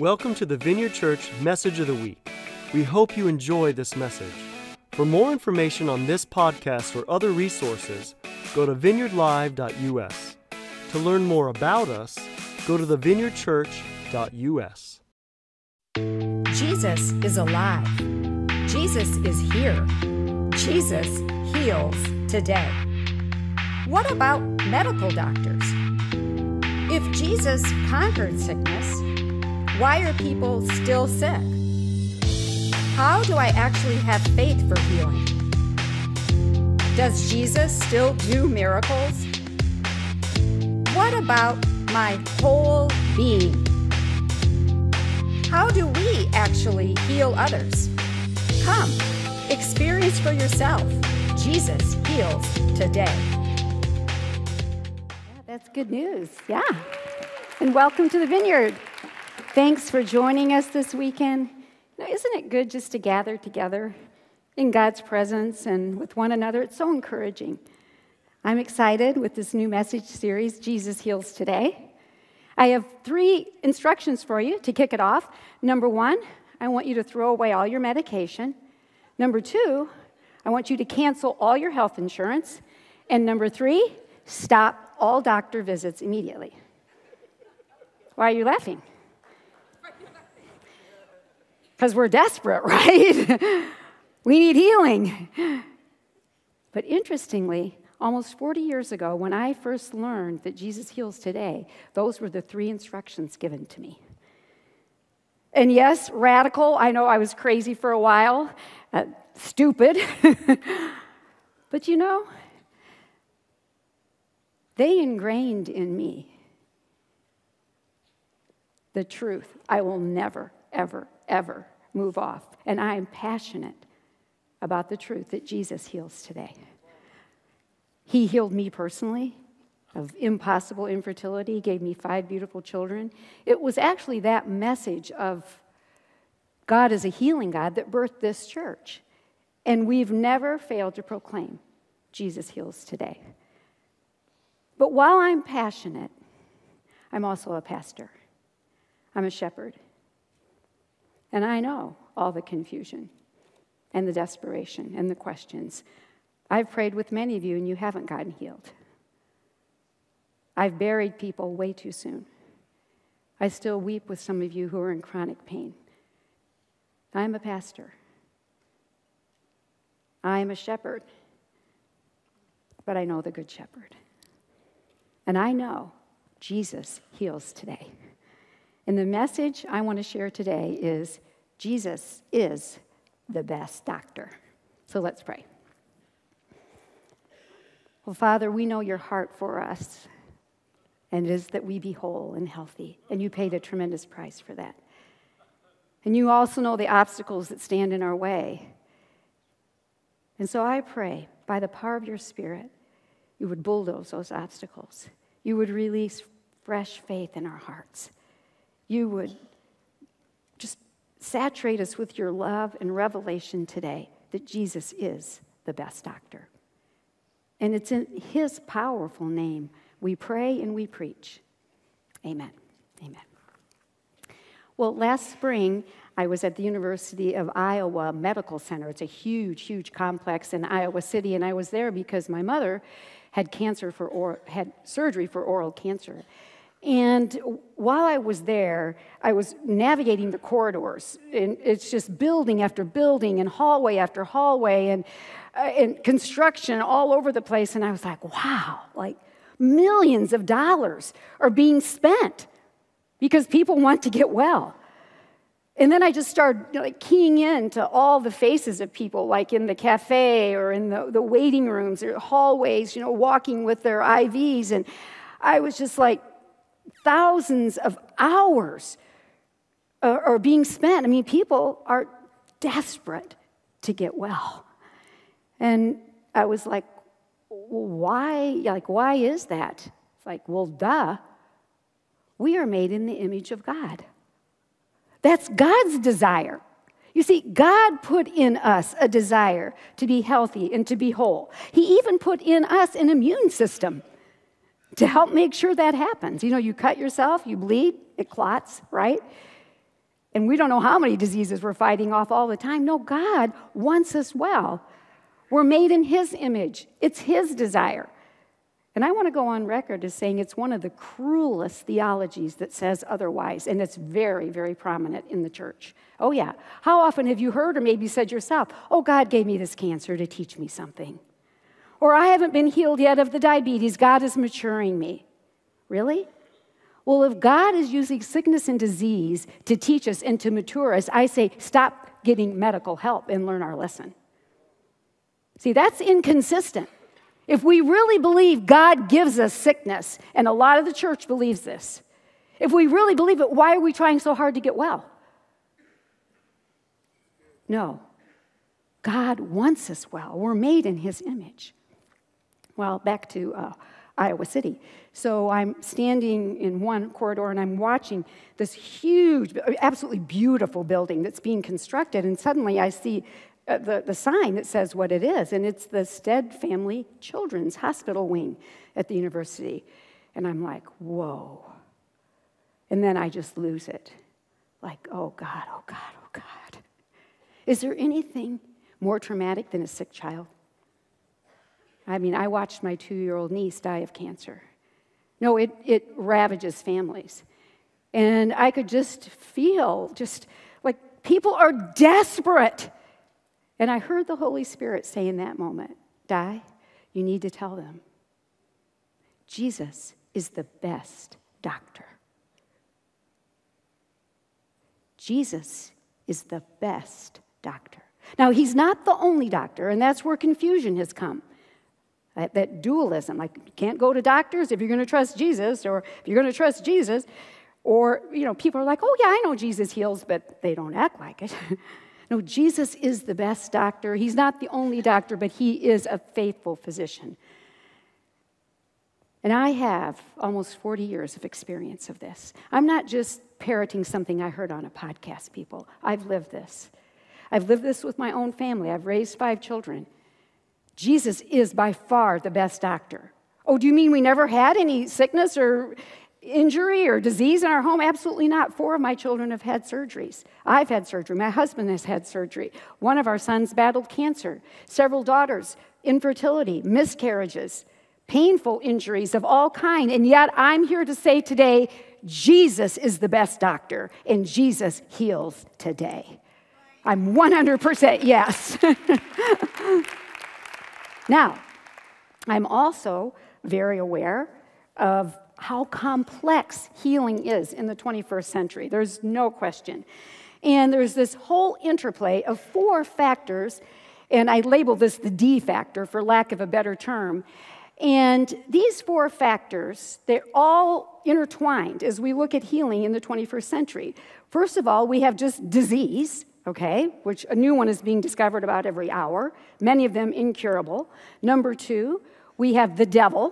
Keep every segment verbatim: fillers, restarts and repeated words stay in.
Welcome to the Vineyard Church Message of the Week. We hope you enjoy this message. For more information on this podcast or other resources, go to vineyard live dot U S. To learn more about us, go to the vineyard church dot U S. Jesus is alive. Jesus is here. Jesus heals today. What about medical doctors? If Jesus conquered sickness, why are people still sick? How do I actually have faith for healing? Does Jesus still do miracles? What about my whole being? How do we actually heal others? Come, experience for yourself. Jesus heals today. That's good news, yeah. And welcome to the Vineyard. Thanks for joining us this weekend. You know, isn't it good just to gather together in God's presence and with one another? It's so encouraging. I'm excited with this new message series, Jesus Heals Today. I have three instructions for you to kick it off. Number one, I want you to throw away all your medication. Number two, I want you to cancel all your health insurance. And number three, stop all doctor visits immediately. Why are you laughing? Because we're desperate, right? We need healing. But interestingly, almost forty years ago, when I first learned that Jesus heals today, those were the three instructions given to me. And yes, radical. I know I was crazy for a while, uh, stupid. But you know, they ingrained in me the truth. I will never, ever, ever move off. And I am passionate about the truth that Jesus heals today. He healed me personally of impossible infertility, gave me five beautiful children. It was actually that message of God is a healing God that birthed this church. And we've never failed to proclaim Jesus heals today. But while I'm passionate, I'm also a pastor. I'm a shepherd. And I know all the confusion and the desperation and the questions. I've prayed with many of you and you haven't gotten healed. I've buried people way too soon. I still weep with some of you who are in chronic pain. I'm a pastor. I'm a shepherd. But I know the Good Shepherd. And I know Jesus heals today. And the message I want to share today is Jesus is the best doctor. So let's pray. Well, Father, we know your heart for us, and it is that we be whole and healthy, and you paid a tremendous price for that. And you also know the obstacles that stand in our way. And so I pray, by the power of your Spirit, you would bulldoze those obstacles. You would release fresh faith in our hearts. You would just saturate us with your love and revelation today that Jesus is the best doctor. And it's in his powerful name we pray and we preach. Amen. Amen. Well, last spring, I was at the University of Iowa Medical Center. It's a huge, huge complex in Iowa City, and I was there because my mother had cancer for or, had surgery for oral cancer. And while I was there, I was navigating the corridors, and it's just building after building and hallway after hallway and, uh, and construction all over the place. And I was like, wow, like millions of dollars are being spent because people want to get well. And then I just started, you know, like keying in to all the faces of people, like in the cafe or in the, the waiting rooms or hallways, you know, walking with their I Vs. And I was just like, thousands of hours are, are being spent. I mean, people are desperate to get well. And I was like, why? Like, why is that? It's like, well, duh. We are made in the image of God. That's God's desire. You see, God put in us a desire to be healthy and to be whole. He even put in us an immune system to help make sure that happens. You know, you cut yourself, you bleed, it clots, right? and we don't know how many diseases we're fighting off all the time. No, God wants us well. We're made in His image. It's His desire. And I want to go on record as saying it's one of the cruelest theologies that says otherwise, and it's very, very prominent in the church. Oh, yeah. How often have you heard or maybe said yourself, oh, God gave me this cancer to teach me something. Or I haven't been healed yet of the diabetes. God is maturing me. Really? Well, if God is using sickness and disease to teach us and to mature us, I say stop getting medical help and learn our lesson. See, that's inconsistent. If we really believe God gives us sickness, and a lot of the church believes this, if we really believe it, why are we trying so hard to get well? No. God wants us well. We're made in His image. Well, back to uh, Iowa City. So I'm standing in one corridor, and I'm watching this huge, absolutely beautiful building that's being constructed, and suddenly I see Uh, the, the sign that says what it is, and it's the Stead Family Children's Hospital wing at the university. And I'm like, whoa. And then I just lose it. Like, oh God, oh God, oh God. Is there anything more traumatic than a sick child? I mean, I watched my two-year-old niece die of cancer. No, it, it ravages families. And I could just feel just like people are desperate. And I heard the Holy Spirit say in that moment, Di, you need to tell them, Jesus is the best doctor. Jesus is the best doctor. Now, He's not the only doctor, and that's where confusion has come. That, that dualism, like you can't go to doctors if you're going to trust Jesus, or if you're going to trust Jesus, or, you know, people are like, oh, yeah, I know Jesus heals, but they don't act like it. No, Jesus is the best doctor. He's not the only doctor, but He is a faithful physician. And I have almost forty years of experience of this. I'm not just parroting something I heard on a podcast, people. I've lived this. I've lived this with my own family. I've raised five children. Jesus is by far the best doctor. Oh, do you mean we never had any sickness or injury or disease in our home? Absolutely not. Four of my children have had surgeries. I've had surgery. My husband has had surgery. One of our sons battled cancer. Several daughters, infertility, miscarriages, painful injuries of all kinds. And yet I'm here to say today, Jesus is the best doctor, and Jesus heals today. I'm one hundred percent yes. Now, I'm also very aware of how complex healing is in the twenty-first century. There's no question. And there's this whole interplay of four factors, and I label this the D factor for lack of a better term. And these four factors, they're all intertwined as we look at healing in the twenty-first century. First of all, we have just disease, okay, which a new one is being discovered about every hour, many of them incurable. Number two, we have the devil.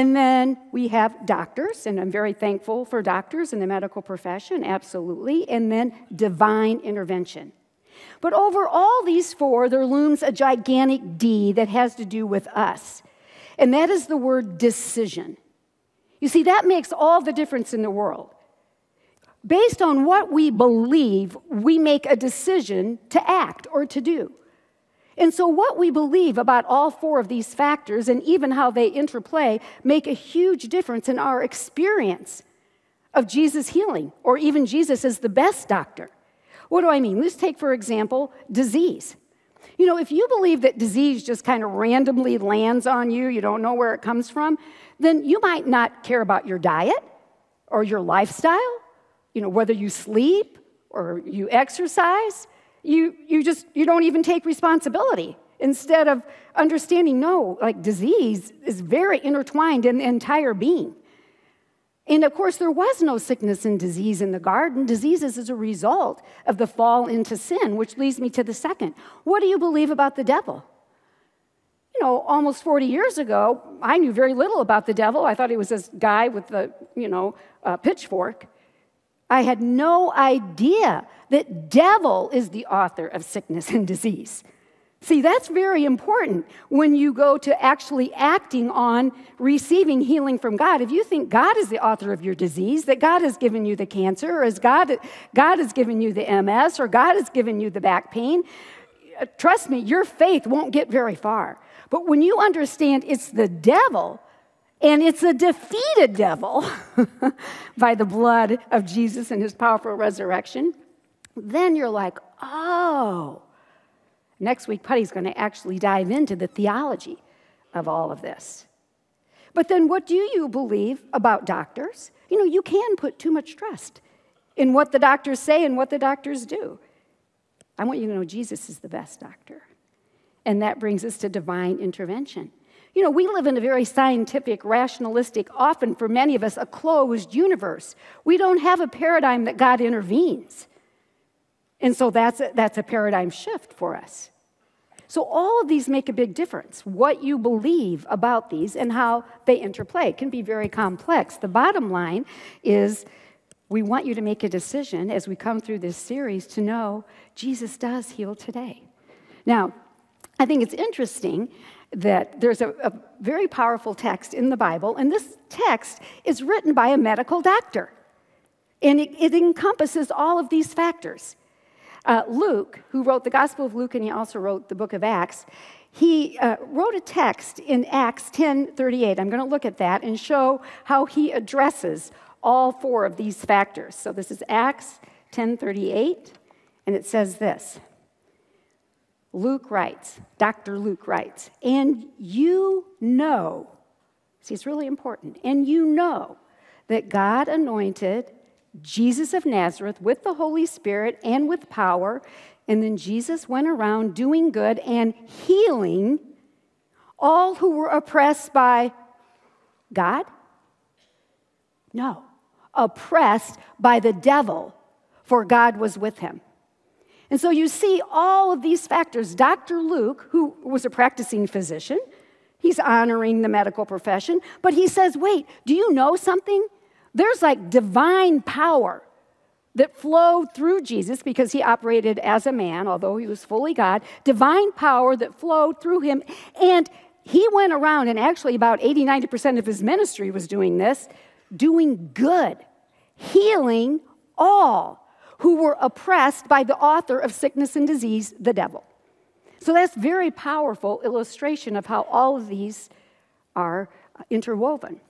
And then we have doctors, and I'm very thankful for doctors in the medical profession, absolutely, and then divine intervention. But over all these four, there looms a gigantic D that has to do with us, and that is the word decision. You see, that makes all the difference in the world. Based on what we believe, we make a decision to act or to do. And so what we believe about all four of these factors and even how they interplay make a huge difference in our experience of Jesus healing, or even Jesus as the best doctor. What do I mean? Let's take, for example, disease. You know, if you believe that disease just kind of randomly lands on you, you don't know where it comes from, then you might not care about your diet or your lifestyle, you know, whether you sleep or you exercise. You, you just, you don't even take responsibility instead of understanding, no, like disease is very intertwined in the entire being. And of course, there was no sickness and disease in the garden. Disease is as a result of the fall into sin, which leads me to the second. What do you believe about the devil? You know, almost forty years ago, I knew very little about the devil. I thought he was this guy with the, you know, uh, pitchfork. I had no idea that devil is the author of sickness and disease. See, that's very important when you go to actually acting on receiving healing from God. If you think God is the author of your disease, that God has given you the cancer, or is God, God has given you the M S, or God has given you the back pain, trust me, your faith won't get very far. But when you understand it's the devil, and it's a defeated devil by the blood of Jesus and his powerful resurrection, then you're like, oh. Next week, Putty's going to actually dive into the theology of all of this. But then what do you believe about doctors? You know, you can put too much trust in what the doctors say and what the doctors do. I want you to know Jesus is the best doctor. And that brings us to divine intervention. You know, we live in a very scientific, rationalistic, often for many of us, a closed universe. We don't have a paradigm that God intervenes. And so that's a, that's a paradigm shift for us. So all of these make a big difference. What you believe about these and how they interplay can be very complex. The bottom line is we want you to make a decision as we come through this series to know Jesus does heal today. Now, I think it's interesting that there's a, a very powerful text in the Bible, and this text is written by a medical doctor. And it, it encompasses all of these factors. Uh, Luke, who wrote the Gospel of Luke, and he also wrote the book of Acts, he uh, wrote a text in Acts ten thirty-eight. I'm going to look at that and show how he addresses all four of these factors. So this is Acts ten thirty-eight, and it says this. Luke writes, Doctor Luke writes, and you know, see, it's really important, and you know that God anointed Jesus of Nazareth with the Holy Spirit and with power, and then Jesus went around doing good and healing all who were oppressed by God? No, oppressed by the devil, for God was with him. And so you see all of these factors. Doctor Luke, who was a practicing physician, he's honoring the medical profession, but he says, wait, do you know something? There's like divine power that flowed through Jesus because he operated as a man, although he was fully God, divine power that flowed through him. And he went around, and actually about eighty, ninety percent of his ministry was doing this, doing good, healing all who were oppressed by the author of sickness and disease, the devil. So that's a very powerful illustration of how all of these are interwoven.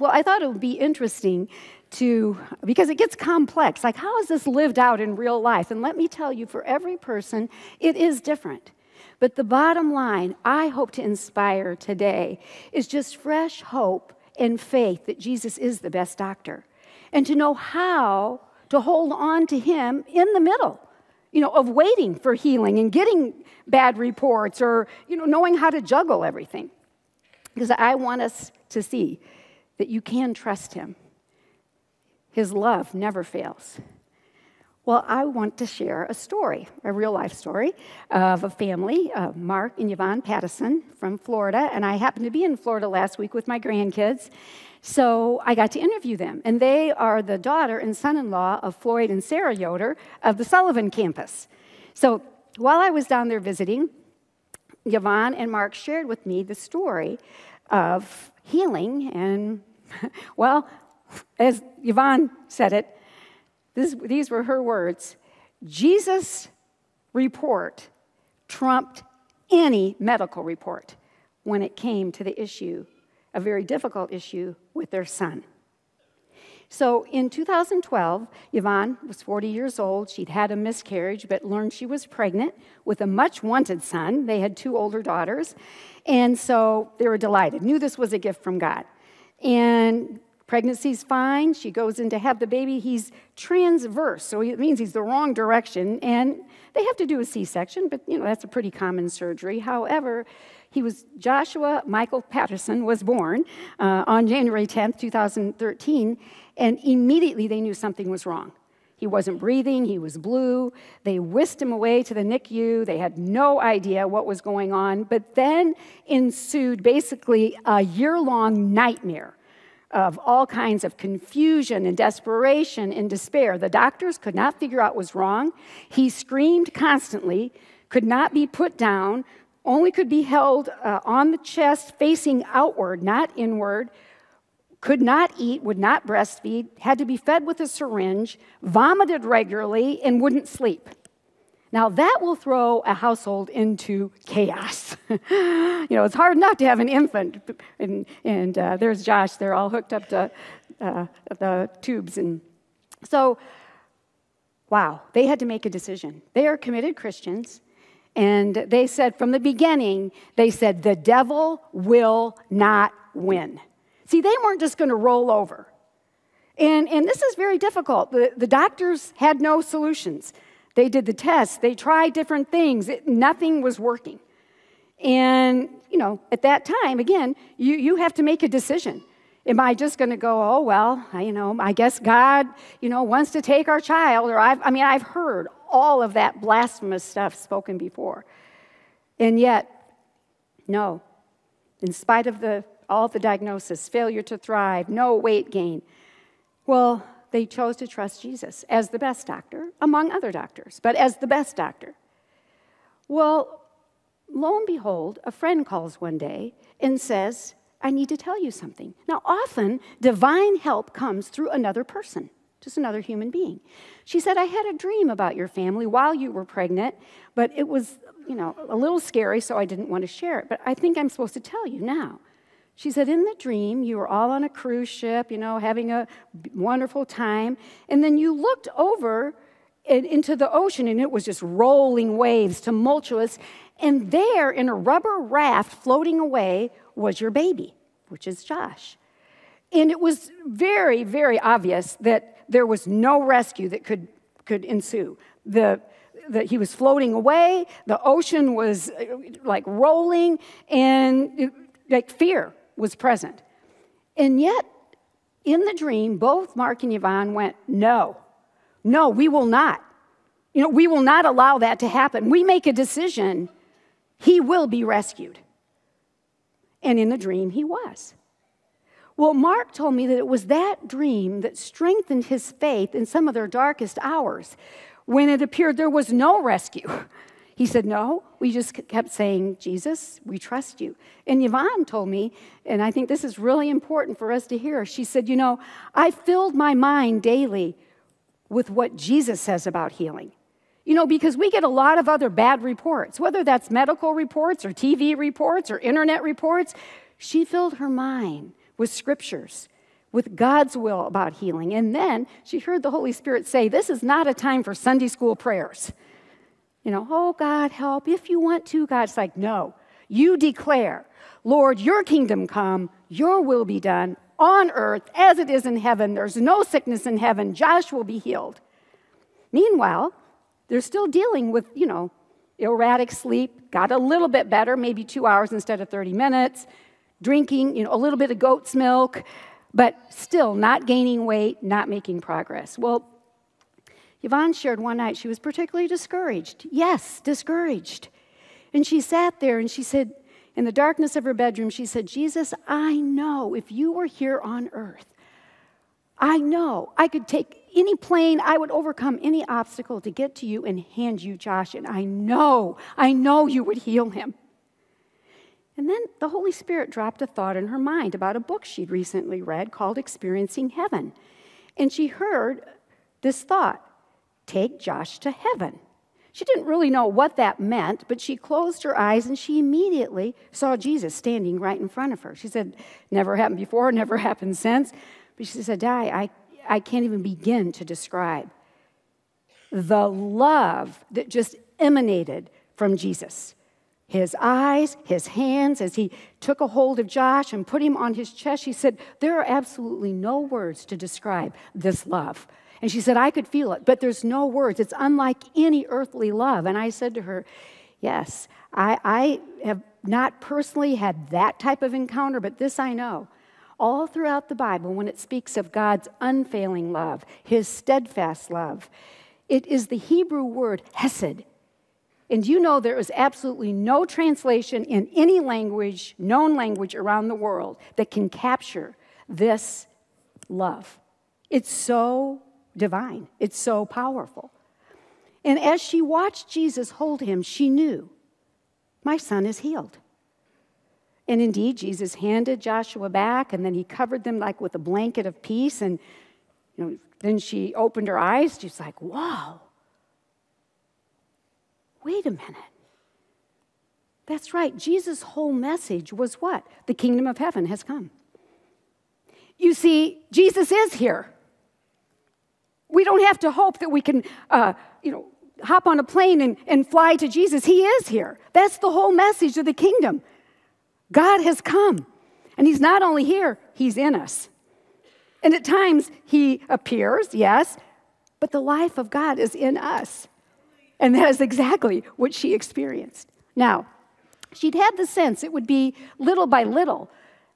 Well, I thought it would be interesting to, because it gets complex, like how is this lived out in real life? And let me tell you, for every person, it is different. But the bottom line I hope to inspire today is just fresh hope and faith that Jesus is the best doctor, and to know how to hold on to him in the middle, you know, of waiting for healing and getting bad reports, or, you know, knowing how to juggle everything. Because I want us to see that you can trust him. His love never fails. Well, I want to share a story, a real-life story, of a family, uh, Mark and Yvonne Patterson from Florida, and I happened to be in Florida last week with my grandkids, so I got to interview them, and they are the daughter and son-in-law of Floyd and Sarah Yoder of the Sullivan campus. So while I was down there visiting, Yvonne and Mark shared with me the story of healing, and, well, as Yvonne said it, this, these were her words, Jesus' report trumped any medical report when it came to the issue, a very difficult issue, with their son. So in two thousand twelve, Yvonne was forty years old. She'd had a miscarriage, but learned she was pregnant with a much-wanted son. They had two older daughters, and so they were delighted, knew this was a gift from God. And pregnancy's fine. She goes in to have the baby. He's transverse, so it means he's the wrong direction, and they have to do a C-section, but, you know, that's a pretty common surgery. However, he was, Joshua Michael Patterson was born uh, on January tenth, two thousand thirteen, and immediately they knew something was wrong. He wasn't breathing, he was blue. They whisked him away to the N I C U. They had no idea what was going on, but then ensued basically a year-long nightmare of all kinds of confusion and desperation and despair. The doctors could not figure out what was wrong. He screamed constantly. could not be put down, only could be held uh, on the chest facing outward, not inward, could not eat, would not breastfeed, had to be fed with a syringe, vomited regularly, and wouldn't sleep. Now, that will throw a household into chaos. You know, it's hard enough to have an infant. And, and uh, there's Josh. They're all hooked up to uh, the tubes. And so, wow, they had to make a decision. They are committed Christians. And they said from the beginning, they said, the devil will not win. See, they weren't just going to roll over. And, and this is very difficult. The, the doctors had no solutions. They did the tests. They tried different things. It, nothing was working. And, you know, at that time, again, you, you have to make a decision. Am I just going to go, oh, well, I, you know, I guess God, you know, wants to take our child? Or I've, I mean, I've heard all of that blasphemous stuff spoken before. And yet, no, in spite of the all the diagnosis, failure to thrive, no weight gain. Well, they chose to trust Jesus as the best doctor, among other doctors, but as the best doctor. Well, lo and behold, a friend calls one day and says, I need to tell you something. Now, often, divine help comes through another person, just another human being. She said, I had a dream about your family while you were pregnant, but it was, you know, a little scary, so I didn't want to share it, but I think I'm supposed to tell you now. She said, in the dream, you were all on a cruise ship, you know, having a wonderful time, and then you looked over and into the ocean, and it was just rolling waves, tumultuous, and there, in a rubber raft floating away, was your baby, which is Josh. And it was very, very obvious that there was no rescue that could, could ensue. The... that he was floating away, the ocean was, like, rolling, and, it, like, fear was present. And yet, in the dream, both Mark and Yvonne went, no, no, we will not. You know, we will not allow that to happen. We make a decision, he will be rescued. And in the dream, he was. Well, Mark told me that it was that dream that strengthened his faith in some of their darkest hours. When it appeared there was no rescue, he said, no, we just kept saying, Jesus, we trust you. And Yvonne told me, and I think this is really important for us to hear, she said, you know, I filled my mind daily with what Jesus says about healing. You know, because we get a lot of other bad reports, whether that's medical reports or T V reports or internet reports. She filled her mind with scriptures, with God's will about healing. And then she heard the Holy Spirit say, this is not a time for Sunday school prayers. You know, oh, God, help. If you want to, God's like, no. You declare, Lord, your kingdom come, your will be done on earth as it is in heaven. There's no sickness in heaven. Josh will be healed. Meanwhile, they're still dealing with, you know, erratic sleep, got a little bit better, maybe two hours instead of thirty minutes, drinking, you know, a little bit of goat's milk, but still not gaining weight, not making progress. Well, Yvonne shared one night she was particularly discouraged. Yes, discouraged. And she sat there and she said, in the darkness of her bedroom, she said, Jesus, I know if you were here on earth, I know I could take any plane, I would overcome any obstacle to get to you and hand you Josh, and I know, I know you would heal him. And then the Holy Spirit dropped a thought in her mind about a book she'd recently read called Experiencing Heaven. And she heard this thought, take Josh to heaven. She didn't really know what that meant, but she closed her eyes and she immediately saw Jesus standing right in front of her. She said, never happened before, never happened since. But she said, Di, I, I can't even begin to describe the love that just emanated from Jesus. His eyes, his hands, as he took a hold of Josh and put him on his chest, she said, there are absolutely no words to describe this love. And she said, I could feel it, but there's no words. It's unlike any earthly love. And I said to her, yes, I, I have not personally had that type of encounter, but this I know. All throughout the Bible, when it speaks of God's unfailing love, his steadfast love, it is the Hebrew word hesed. And you know there is absolutely no translation in any language, known language around the world, that can capture this love. It's so divine. It's so powerful. And as she watched Jesus hold him, she knew, my son is healed. And indeed, Jesus handed Joshua back, and then he covered them like with a blanket of peace. And you know, then she opened her eyes. She's like, whoa, wait a minute. That's right. Jesus' whole message was what? The kingdom of heaven has come. You see, Jesus is here. We don't have to hope that we can, uh, you know, hop on a plane and, and fly to Jesus. He is here. That's the whole message of the kingdom. God has come. And he's not only here, he's in us. And at times he appears, yes, but the life of God is in us. And that is exactly what she experienced. Now, she'd had the sense it would be little by little.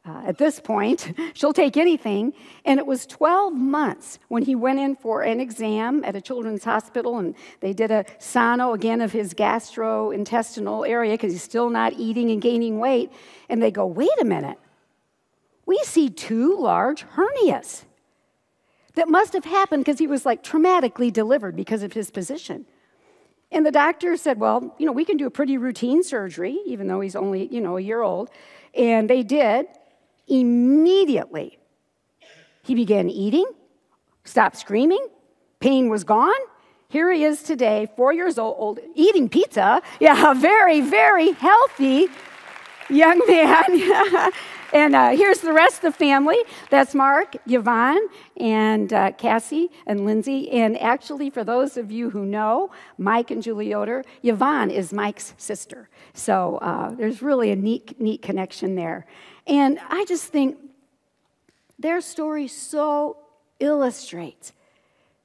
Uh, at this point, she'll take anything. And it was twelve months when he went in for an exam at a children's hospital, and they did a sono again of his gastrointestinal area because he's still not eating and gaining weight. And they go, wait a minute. We see two large hernias that must have happened because he was like traumatically delivered because of his position. And the doctor said, well, you know, we can do a pretty routine surgery, even though he's only, you know, a year old. And they did. Immediately, he began eating, stopped screaming, pain was gone. Here he is today, four years old, eating pizza. Yeah, a very, very healthy young man. And uh, here's the rest of the family. That's Mark, Yvonne, and uh, Cassie, and Lindsay. And actually, for those of you who know, Mike and Julie Oter, Yvonne is Mike's sister. So uh, there's really a neat, neat connection there. And I just think their story so illustrates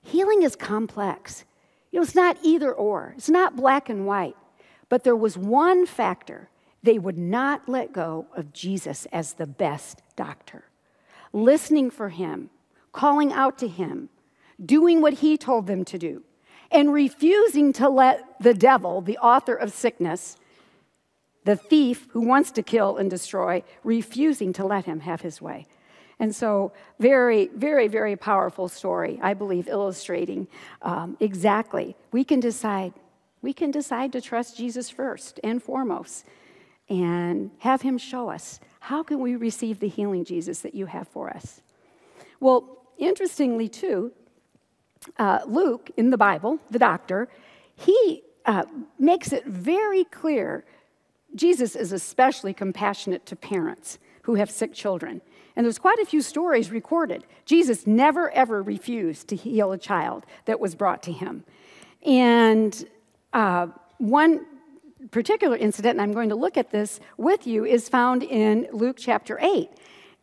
healing is complex. You know, it's not either or. It's not black and white. But there was one factor. They would not let go of Jesus as the best doctor. Listening for him, calling out to him, doing what he told them to do, and refusing to let the devil, the author of sickness, the thief who wants to kill and destroy, refusing to let him have his way. And so very, very, very powerful story, I believe, illustrating um, exactly. We can decide, we can decide to trust Jesus first and foremost, and have him show us, how can we receive the healing, Jesus, that you have for us? Well, interestingly, too, uh, Luke, in the Bible, the doctor, he uh, makes it very clear Jesus is especially compassionate to parents who have sick children. And there's quite a few stories recorded. Jesus never, ever refused to heal a child that was brought to him. And uh, one particular incident, and I'm going to look at this with you, is found in Luke chapter eight.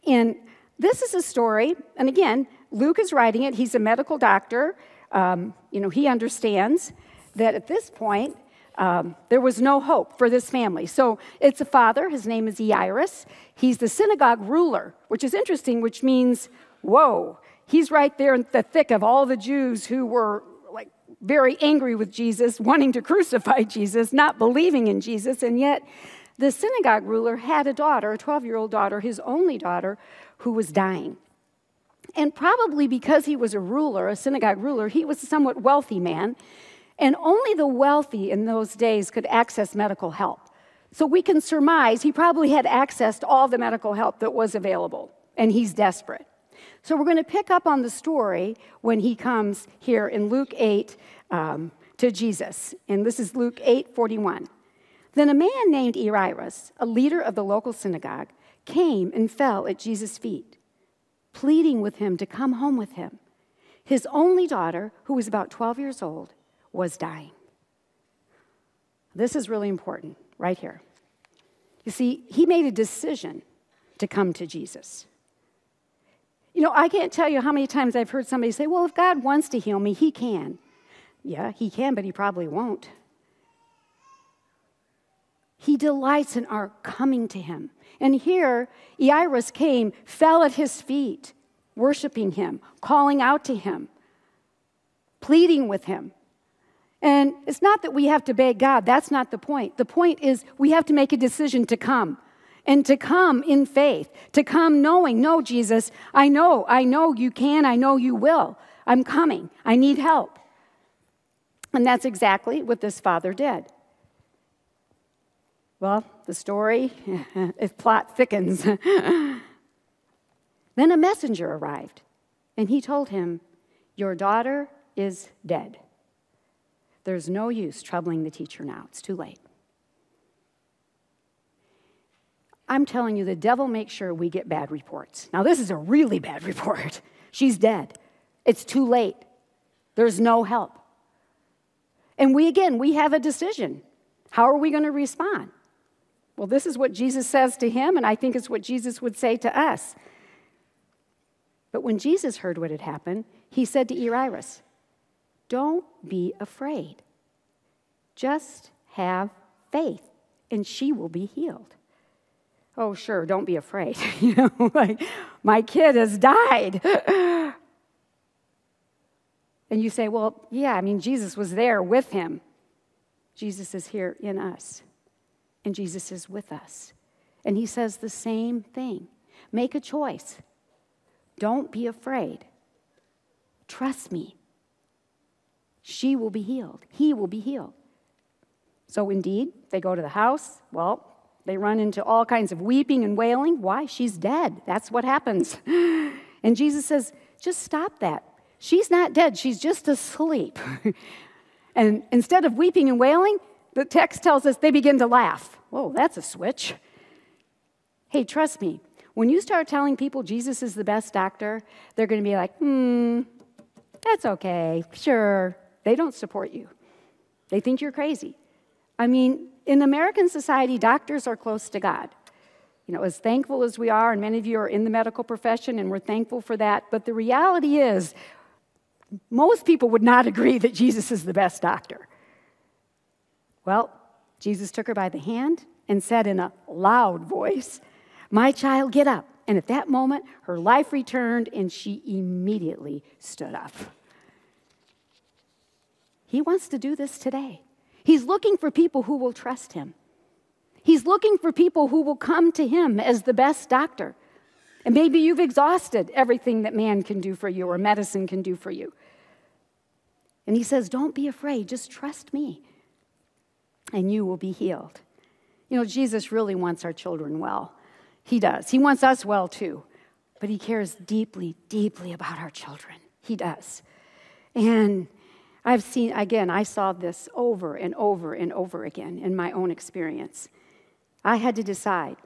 And this is a story, and again, Luke is writing it. He's a medical doctor. Um, you know, he understands that at this point, um, there was no hope for this family. So it's a father. His name is Jairus. He's the synagogue ruler, which is interesting, which means, whoa, he's right there in the thick of all the Jews who were very angry with Jesus, wanting to crucify Jesus, not believing in Jesus, and yet the synagogue ruler had a daughter, a twelve-year-old daughter, his only daughter, who was dying. And probably because he was a ruler, a synagogue ruler, he was a somewhat wealthy man, and only the wealthy in those days could access medical help. So we can surmise he probably had access to all the medical help that was available, and he's desperate. So we're going to pick up on the story when he comes here in Luke eight um, to Jesus. And this is Luke eight forty-one. Then a man named Jairus, a leader of the local synagogue, came and fell at Jesus' feet, pleading with him to come home with him. His only daughter, who was about twelve years old, was dying. This is really important right here. You see, he made a decision to come to Jesus. You know, I can't tell you how many times I've heard somebody say, well, if God wants to heal me, he can. Yeah, he can, but he probably won't. He delights in our coming to him. And here, Jairus came, fell at his feet, worshiping him, calling out to him, pleading with him. And it's not that we have to beg God. That's not the point. The point is we have to make a decision to come. And to come in faith, to come knowing, no, Jesus, I know, I know you can, I know you will. I'm coming. I need help. And that's exactly what this father did. Well, the story, if plot thickens. Then a messenger arrived, and he told him, "Your daughter is dead. There's no use troubling the teacher now. It's too late." I'm telling you, the devil makes sure we get bad reports. Now, this is a really bad report. She's dead. It's too late. There's no help. And we, again, we have a decision. How are we going to respond? Well, this is what Jesus says to him, and I think it's what Jesus would say to us. But when Jesus heard what had happened, he said to Jairus, "Don't be afraid. Just have faith, and she will be healed." Oh, sure, don't be afraid. You know, like, my kid has died. And you say, well, yeah, I mean, Jesus was there with him. Jesus is here in us, and Jesus is with us. And he says the same thing. Make a choice. Don't be afraid. Trust me. She will be healed. He will be healed. So indeed, they go to the house. Well, they run into all kinds of weeping and wailing. Why? She's dead. That's what happens. And Jesus says, just stop that. She's not dead. She's just asleep. And instead of weeping and wailing, the text tells us they begin to laugh. Whoa, that's a switch. Hey, trust me. When you start telling people Jesus is the best doctor, they're going to be like, hmm, that's okay, sure. They don't support you. They think you're crazy. I mean, in American society, doctors are close to God. You know, as thankful as we are, and many of you are in the medical profession, and we're thankful for that, but the reality is, most people would not agree that Jesus is the best doctor. Well, Jesus took her by the hand and said in a loud voice, "My child, get up." And at that moment, her life returned, and she immediately stood up. He wants to do this today. He's looking for people who will trust him. He's looking for people who will come to him as the best doctor. And maybe you've exhausted everything that man can do for you or medicine can do for you. And he says, don't be afraid, just trust me, and you will be healed. You know, Jesus really wants our children well. He does. He wants us well, too. But he cares deeply, deeply about our children. He does. And I've seen, again, I saw this over and over and over again in my own experience. I had to decide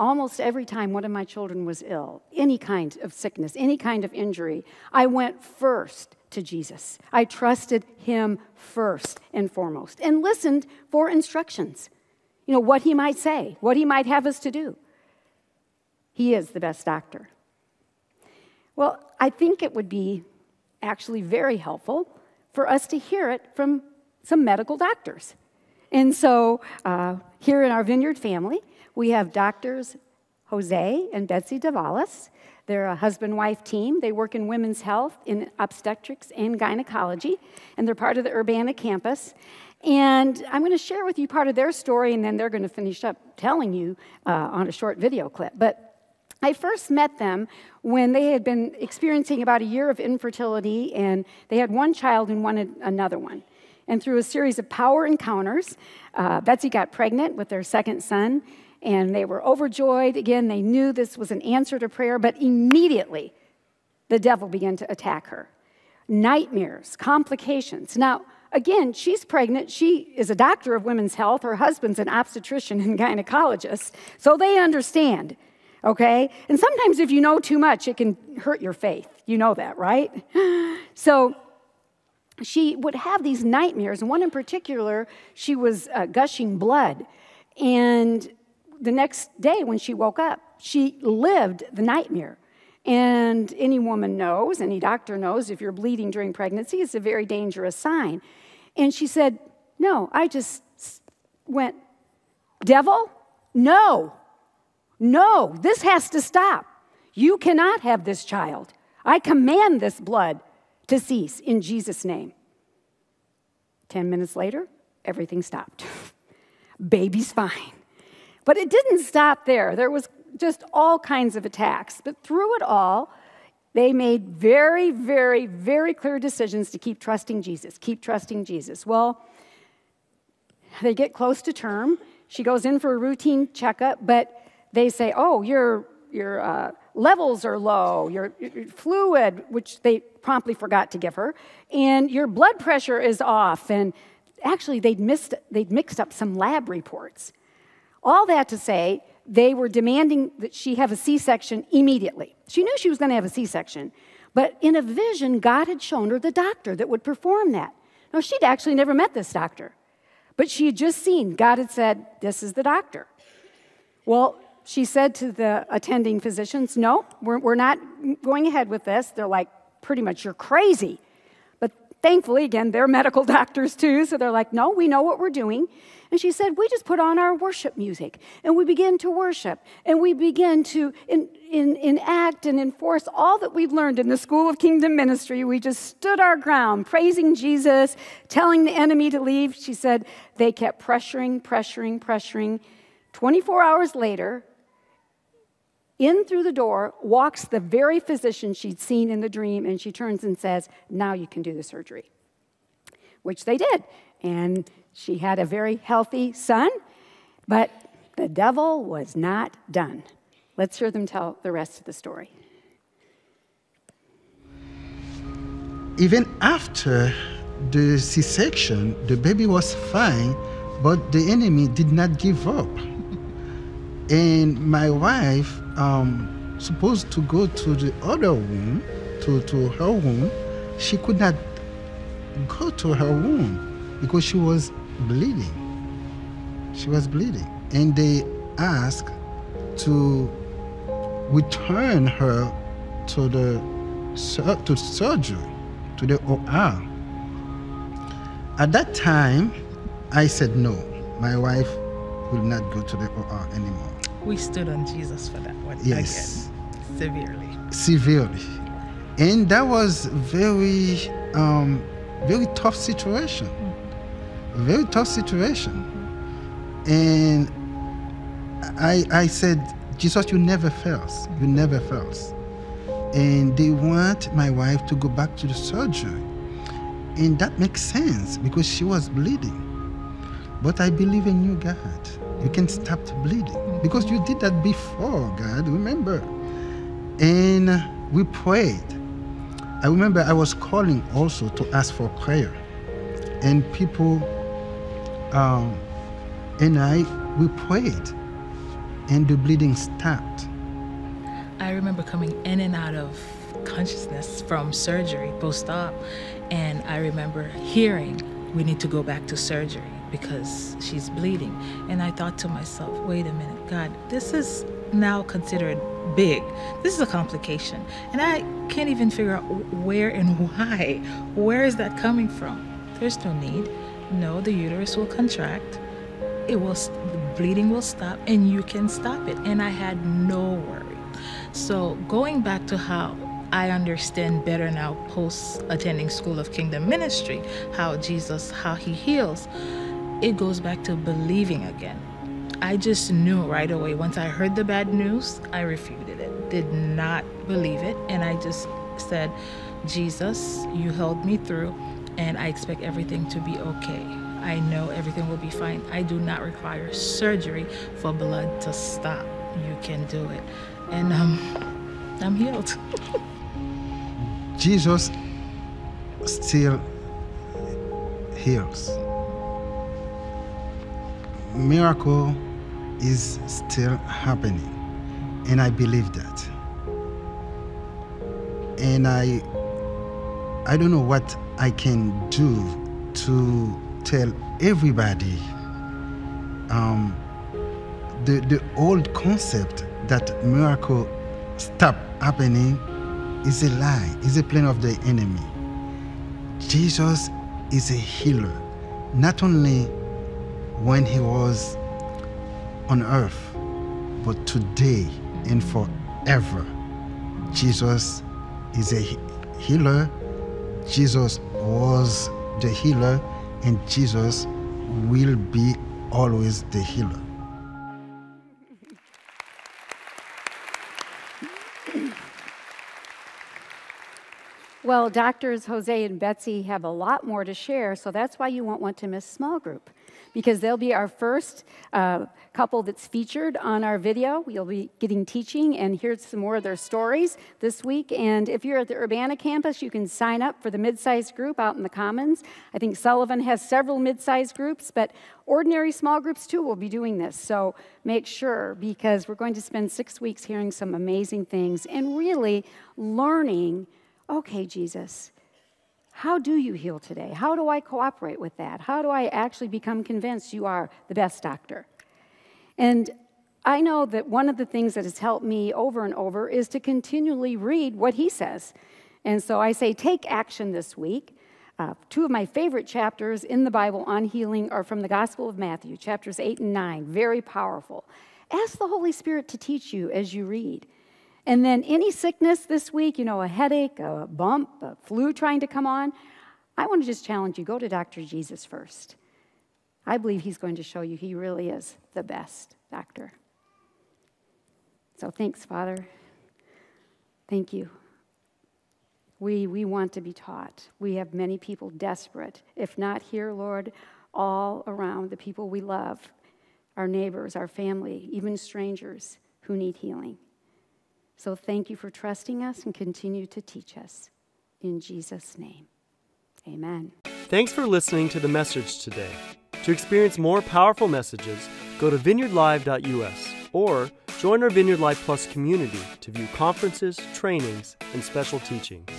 almost every time one of my children was ill, any kind of sickness, any kind of injury, I went first to Jesus. I trusted him first and foremost and listened for instructions, you know, what he might say, what he might have us to do. He is the best doctor. Well, I think it would be actually very helpful for us to hear it from some medical doctors. And so uh, here in our Vineyard family, we have doctors Jose and Betsy DeValas. They're a husband-wife team. They work in women's health, in obstetrics and gynecology, and they're part of the Urbana campus. And I'm going to share with you part of their story, and then they're going to finish up telling you uh, on a short video clip. But I first met them when they had been experiencing about a year of infertility, and they had one child and one another one. And through a series of power encounters, uh, Betsy got pregnant with their second son, and they were overjoyed. Again, they knew this was an answer to prayer, but immediately the devil began to attack her. Nightmares, complications. Now, again, she's pregnant. She is a doctor of women's health. Her husband's an obstetrician and gynecologist, so they understand. Okay? And sometimes if you know too much, it can hurt your faith. You know that, right? So she would have these nightmares. One in particular, she was uh, gushing blood. And the next day when she woke up, she lived the nightmare. And any woman knows, any doctor knows, if you're bleeding during pregnancy, it's a very dangerous sign. And she said, no, I just went, devil, no. No, this has to stop. You cannot have this child. I command this blood to cease in Jesus' name. Ten minutes later, everything stopped. Baby's fine. But it didn't stop there. There was just all kinds of attacks. But through it all, They made very, very, very clear decisions to keep trusting Jesus, keep trusting Jesus. Well, they get close to term. She goes in for a routine checkup, but they say, oh, your, your uh, levels are low, your, your fluid, which they promptly forgot to give her, and your blood pressure is off. And actually, they'd, missed, they'd mixed up some lab reports. All that to say, they were demanding that she have a C-section immediately. She knew she was going to have a C-section, but in a vision, God had shown her the doctor that would perform that. Now, she'd actually never met this doctor, but she had just seen. God had said, this is the doctor. Well, she said to the attending physicians, no, we're, we're not going ahead with this. They're like, pretty much, you're crazy. But thankfully, again, they're medical doctors too, so they're like, no, we know what we're doing. And she said, we just put on our worship music, and we begin to worship, and we begin to in, in, enact and enforce all that we've learned in the School of Kingdom Ministry. We just stood our ground, praising Jesus, telling the enemy to leave. She said they kept pressuring, pressuring, pressuring. twenty-four hours later, in through the door walks the very physician she'd seen in the dream, and she turns and says, now you can do the surgery, which they did. And she had a very healthy son, but the devil was not done. Let's hear them tell the rest of the story. Even after the C-section, the baby was fine, but the enemy did not give up. And my wife um, supposed to go to the other room, to, to her room. She could not go to her room because she was bleeding. She was bleeding. And they asked to return her to the sur to surgery, to the O R. At that time, I said no. My wife will not go to the O R anymore. We stood on Jesus for that one. Yes. Again. Severely. Severely. And that was very, um, very tough situation. Very tough situation. And I, I said, Jesus, you never fails. You never fails. And they want my wife to go back to the surgery. And that makes sense because she was bleeding. But I believe in you, God. You can stop the bleeding because you did that before, God, remember? And we prayed. I remember I was calling also to ask for prayer. And people, um, and I, we prayed, and the bleeding stopped. I remember coming in and out of consciousness from surgery, post-op, and I remember hearing, we need to go back to surgery because she's bleeding. And I thought to myself, wait a minute, God, this is now considered big. This is a complication. And I can't even figure out where and why. Where is that coming from? There's no need. No, the uterus will contract. It will, the bleeding will stop, and you can stop it. And I had no worry. So going back to how I understand better now post attending School of Kingdom Ministry, how Jesus, how he heals, it goes back to believing again. I just knew right away. Once I heard the bad news, I refuted it, did not believe it. And I just said, Jesus, you held me through, and I expect everything to be okay. I know everything will be fine. I do not require surgery for blood to stop. You can do it. And um, I'm healed. Jesus still heals. Miracle is still happening, and I believe that. And I, I don't know what I can do to tell everybody um, the, the old concept that miracle stop happening is a lie, is a plan of the enemy. Jesus is a healer, not only when he was on earth, but today and forever. Jesus is a healer. Jesus was the healer, and Jesus will be always the healer. Well, Doctors Jose and Betsy have a lot more to share, so that's why you won't want to miss small group, because they'll be our first uh, couple that's featured on our video. You'll be getting teaching and hear some more of their stories this week. And if you're at the Urbana campus, you can sign up for the mid-sized group out in the Commons. I think Sullivan has several mid-sized groups, but ordinary small groups too will be doing this. So make sure, because we're going to spend six weeks hearing some amazing things and really learning, okay, Jesus, how do you heal today? How do I cooperate with that? How do I actually become convinced you are the best doctor? And I know that one of the things that has helped me over and over is to continually read what he says. And so I say, take action this week. Uh, two of my favorite chapters in the Bible on healing are from the Gospel of Matthew, chapters eight and nine, very powerful. Ask the Holy Spirit to teach you as you read. And then any sickness this week, you know, a headache, a bump, a flu trying to come on, I want to just challenge you, go to Doctor Jesus first. I believe he's going to show you he really is the best doctor. So thanks, Father. Thank you. We, we want to be taught. We have many people desperate, if not here, Lord, all around, the people we love, our neighbors, our family, even strangers who need healing. So thank you for trusting us and continue to teach us. In Jesus' name, amen. Thanks for listening to the message today. To experience more powerful messages, go to vineyard live dot U S or join our Vineyard Live Plus community to view conferences, trainings, and special teachings.